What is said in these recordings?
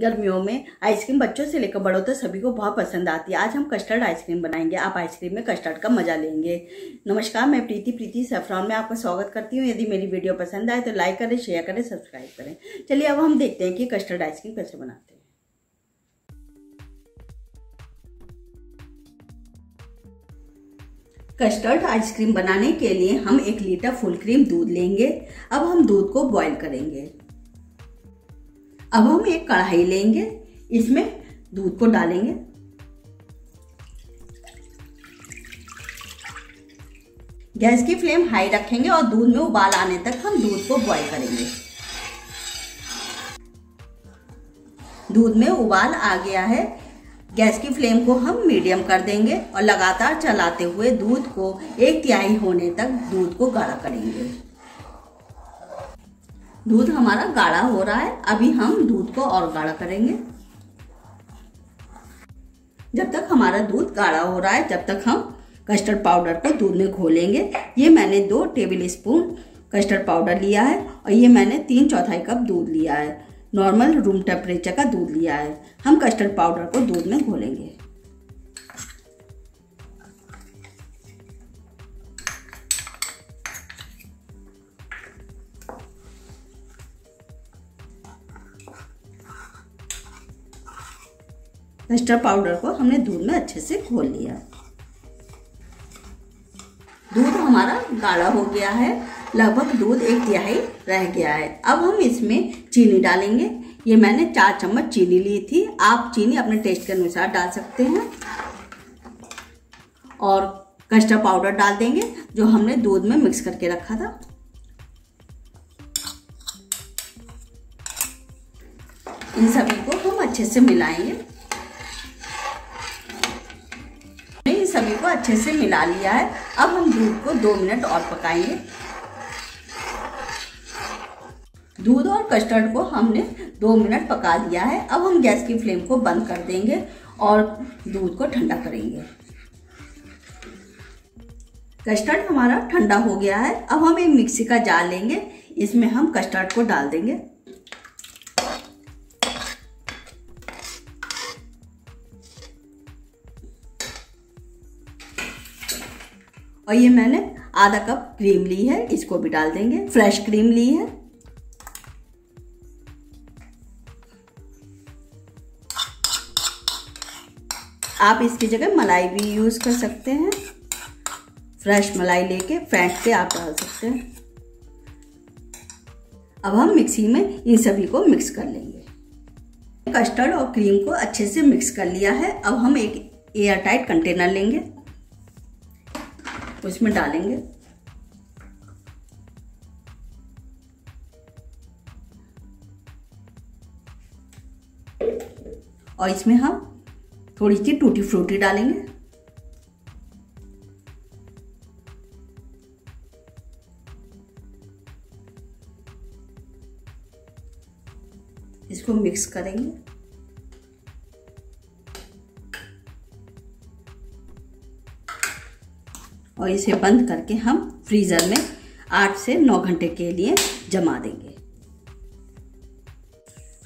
गर्मियों में आइसक्रीम बच्चों से लेकर बड़ों तक सभी को बहुत पसंद आती है। आज हम कस्टर्ड आइसक्रीम बनाएंगे। आप आइसक्रीम में कस्टर्ड का मजा लेंगे। नमस्कार, मैं प्रीति सैफ्रॉन में आपका स्वागत करती हूँ। यदि मेरी वीडियो पसंद आए तो लाइक करें, शेयर करें, सब्सक्राइब करें। चलिए अब हम देखते हैं कि कस्टर्ड आइसक्रीम कैसे बनाते हैं। कस्टर्ड आइसक्रीम बनाने के लिए हम 1 लीटर फुल क्रीम दूध लेंगे। अब हम दूध को बॉईल करेंगे। अब हम एक कढ़ाई लेंगे, इसमें दूध को डालेंगे। गैस की फ्लेम हाई रखेंगे और दूध में उबाल आने तक हम दूध को बॉईल करेंगे। दूध में उबाल आ गया है। गैस की फ्लेम को हम मीडियम कर देंगे और लगातार चलाते हुए दूध को 1/3 होने तक दूध को गाढ़ा करेंगे। दूध हमारा गाढ़ा हो रहा है, अभी हम दूध को और गाढ़ा करेंगे। जब तक हमारा दूध गाढ़ा हो रहा है तब तक हम कस्टर्ड पाउडर को दूध में घोलेंगे। ये मैंने 2 टेबल स्पून कस्टर्ड पाउडर लिया है और ये मैंने 3/4 कप दूध लिया है। नॉर्मल रूम टेम्परेचर का दूध लिया है। हम कस्टर्ड पाउडर को दूध में घोलेंगे। कस्टर्ड पाउडर को हमने दूध में अच्छे से घोल लिया। दूध हमारा गाढ़ा हो गया है, लगभग दूध 1/3 रह गया है। अब हम इसमें चीनी डालेंगे। ये मैंने 4 चम्मच चीनी ली थी। आप चीनी अपने टेस्ट के अनुसार डाल सकते हैं। और कस्टर्ड पाउडर डाल देंगे जो हमने दूध में मिक्स करके रखा था। इन सभी को हम अच्छे से मिलाएंगे। सभी को अच्छे से मिला लिया है। अब हम दूध को 2 मिनट और पकाएंगे। दूध और कस्टर्ड को हमने 2 मिनट पका लिया है। अब हम गैस की फ्लेम को बंद कर देंगे और दूध को ठंडा करेंगे। कस्टर्ड हमारा ठंडा हो गया है। अब हम एक मिक्सी का जार लेंगे, इसमें हम कस्टर्ड को डाल देंगे। और ये मैंने आधा कप क्रीम ली है, इसको भी डाल देंगे। फ्रेश क्रीम ली है। आप इसकी जगह मलाई भी यूज कर सकते हैं। फ्रेश मलाई लेके फेंट के आप डाल सकते हैं। अब हम मिक्सी में इन सभी को मिक्स कर लेंगे। कस्टर्ड और क्रीम को अच्छे से मिक्स कर लिया है। अब हम एक एयरटाइट कंटेनर लेंगे, उसमें डालेंगे। और इसमें हम थोड़ी सी टूटी फ्रूटी डालेंगे। इसको मिक्स करेंगे। और इसे बंद करके हम फ्रीज़र में 8 से 9 घंटे के लिए जमा देंगे।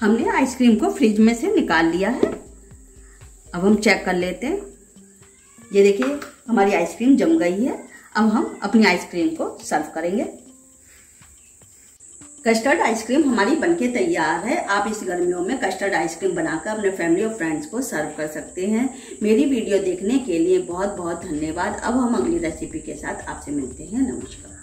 हमने आइसक्रीम को फ्रिज में से निकाल लिया है। अब हम चेक कर लेते हैं। ये देखिए हमारी आइसक्रीम जम गई है। अब हम अपनी आइसक्रीम को सर्व करेंगे। कस्टर्ड आइसक्रीम हमारी बनके तैयार है। आप इस गर्मियों में कस्टर्ड आइसक्रीम बनाकर अपने फैमिली और फ्रेंड्स को सर्व कर सकते हैं। मेरी वीडियो देखने के लिए बहुत बहुत धन्यवाद। अब हम अगली रेसिपी के साथ आपसे मिलते हैं। नमस्कार।